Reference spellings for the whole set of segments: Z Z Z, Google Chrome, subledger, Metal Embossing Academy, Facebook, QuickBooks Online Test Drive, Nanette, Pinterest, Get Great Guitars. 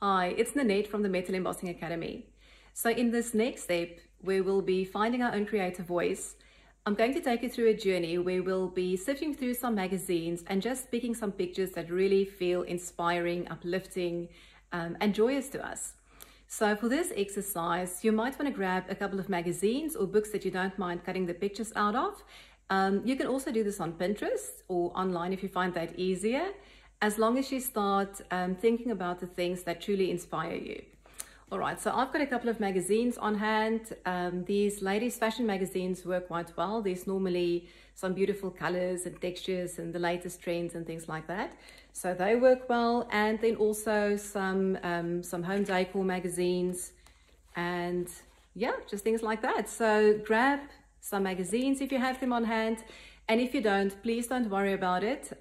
Hi, it's Nanette from the Metal Embossing Academy. So in this next step, we will be finding our own creative voice. I'm going to take you through a journey where we'll be sifting through some magazines and just picking some pictures that really feel inspiring, uplifting, and joyous to us. So for this exercise, you might want to grab a couple of magazines or books that you don't mind cutting the pictures out of. You can also do this on Pinterest or online if you find that easier, as long as you start thinking about the things that truly inspire you. All right, so I've got a couple of magazines on hand. These ladies' fashion magazines work quite well. There's normally some beautiful colors and textures and the latest trends and things like that. So they work well. And then also some home decor magazines and yeah, just things like that. So grab some magazines if you have them on hand. And if you don't, please don't worry about it.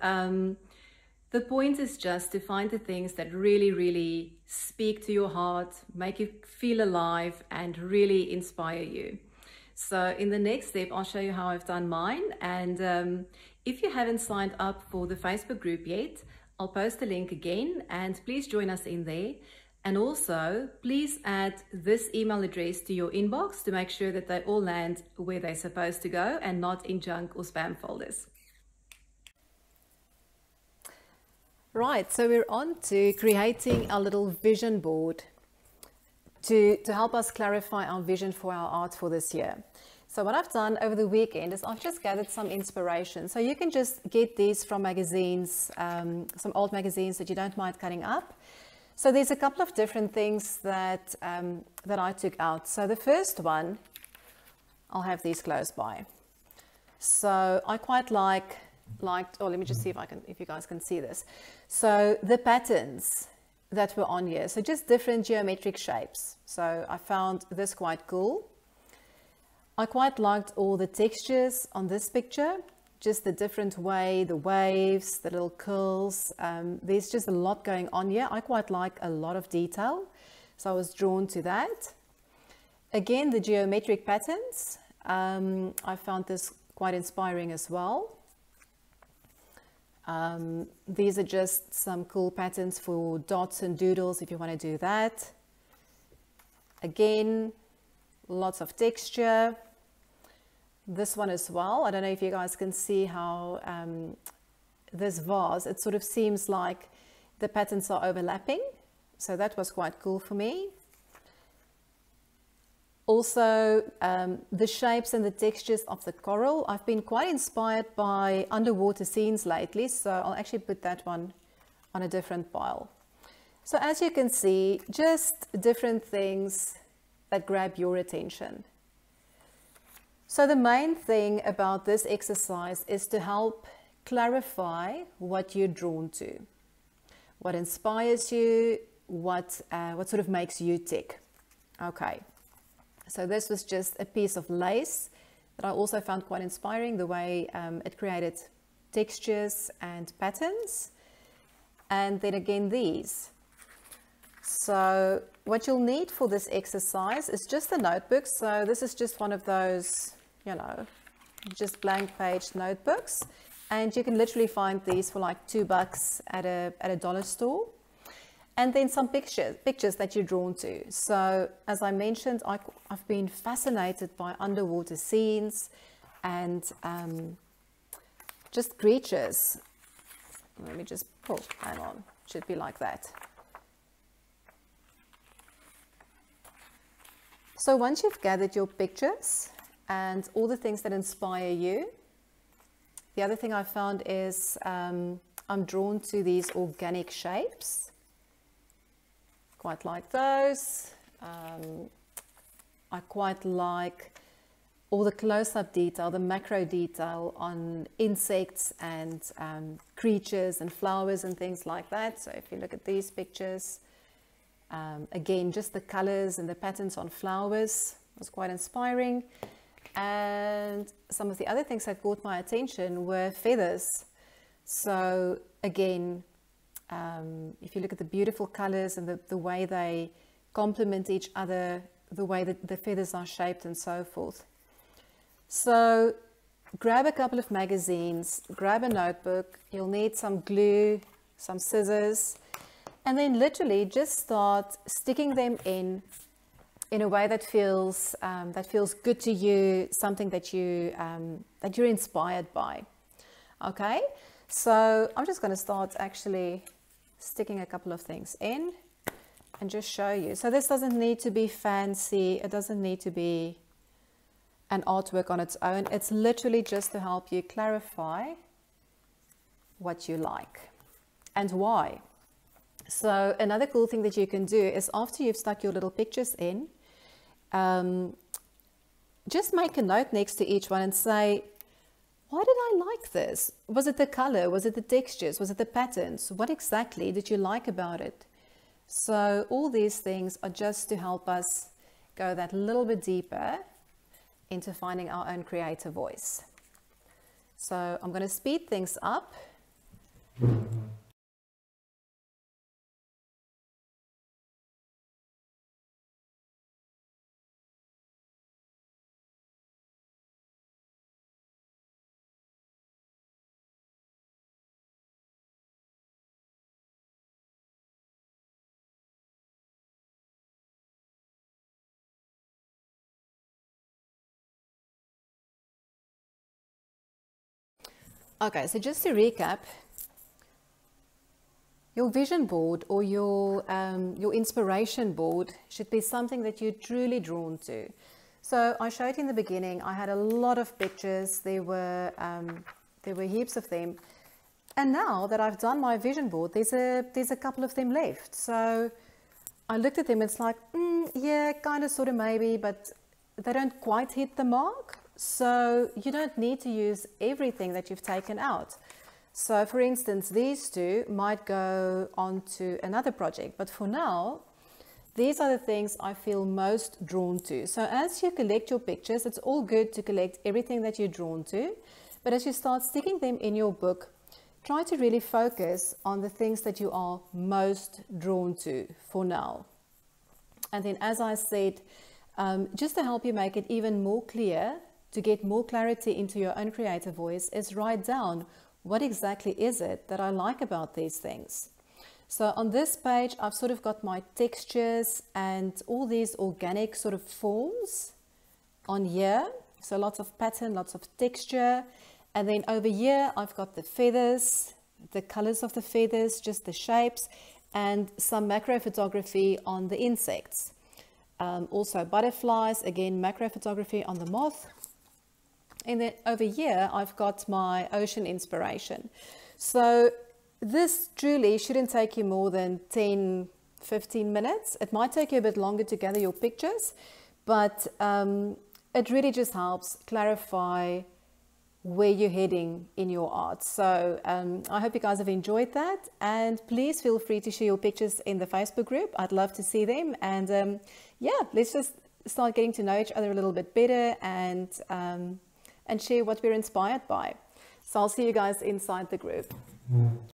The point is just to find the things that really, really speak to your heart, make you feel alive, and really inspire you. So in the next step, I'll show you how I've done mine. And if you haven't signed up for the Facebook group yet, I'll post the link again, and please join us in there. And also, please add this email address to your inbox to make sure that they all land where they're supposed to go and not in junk or spam folders. Right, so we're on to creating our little vision board to help us clarify our vision for our art for this year. So what I've done over the weekend is I've just gathered some inspiration. So you can just get these from magazines, some old magazines that you don't mind cutting up. So there's a couple of different things that, that I took out. So the first one, I'll have these close by. So I quite like, oh, let me just see if you guys can see this. So the patterns that were on here, so just different geometric shapes. So I found this quite cool. I quite liked all the textures on this picture, just the different way, the waves, the little curls. There's just a lot going on here. I quite like a lot of detail, so I was drawn to that. Again, the geometric patterns, I found this quite inspiring as well. These are just some cool patterns for dots and doodles if you want to do that. Again, lots of texture. This one as well, I don't know if you guys can see how this vase, it sort of seems like the patterns are overlapping, so that was quite cool for me. Also, the shapes and the textures of the coral. I've been quite inspired by underwater scenes lately, so I'll actually put that one on a different pile. So as you can see, just different things that grab your attention. So the main thing about this exercise is to help clarify what you're drawn to, what inspires you, what sort of makes you tick. Okay. So this was just a piece of lace that I also found quite inspiring, the way it created textures and patterns. And then again, these. So what you'll need for this exercise is just a notebook. So this is just one of those, you know, just blank page notebooks. And you can literally find these for like $2 at a dollar store. And then some pictures that you're drawn to. So as I mentioned, I've been fascinated by underwater scenes and just creatures. Let me just, oh, hang on, should be like that. So once you've gathered your pictures and all the things that inspire you, the other thing I found is I'm drawn to these organic shapes. Quite like those. I quite like all the close-up detail, the macro detail on insects and creatures and flowers and things like that. So if you look at these pictures, again, just the colors and the patterns on flowers was quite inspiring. And some of the other things that caught my attention were feathers. So again, if you look at the beautiful colors and the way they complement each other, the way that the feathers are shaped and so forth. So grab a couple of magazines, grab a notebook, you'll need some glue, some scissors, and then literally just start sticking them in a way that feels good to you, something that you that you're inspired by. Okay, so I'm just going to start actually sticking a couple of things in and just show you. So this doesn't need to be fancy, it doesn't need to be an artwork on its own. It's literally just to help you clarify what you like and why. So another cool thing that you can do is, after you've stuck your little pictures in, just make a note next to each one and say, why did I like this? Was it the color? Was it the textures? Was it the patterns? What exactly did you like about it? So all these things are just to help us go that little bit deeper into finding our own creative voice. So I'm going to speed things up. Okay, so just to recap, your vision board or your inspiration board should be something that you're truly drawn to. So I showed in the beginning, I had a lot of pictures, there were heaps of them. And now that I've done my vision board, there's a couple of them left. So I looked at them, it's like, yeah, kind of, sort of, maybe, but they don't quite hit the mark. So you don't need to use everything that you've taken out. So for instance, these two might go on to another project, but for now, these are the things I feel most drawn to. So as you collect your pictures, it's all good to collect everything that you're drawn to, but as you start sticking them in your book, try to really focus on the things that you are most drawn to for now. And then, as I said, just to help you make it even more clear, to get more clarity into your own creative voice, is write down, what exactly is it that I like about these things? So on this page, I've sort of got my textures and all these organic sort of forms on here. So lots of pattern, lots of texture. And then over here, I've got the feathers, the colors of the feathers, just the shapes, and some macro photography on the insects. Also butterflies, again, macro photography on the moth. And then over here, I've got my ocean inspiration. So this truly shouldn't take you more than 10, 15 minutes. It might take you a bit longer to gather your pictures, but it really just helps clarify where you're heading in your art. So I hope you guys have enjoyed that, and please feel free to share your pictures in the Facebook group. I'd love to see them. And yeah, let's just start getting to know each other a little bit better and share what we're inspired by. So I'll see you guys inside the group.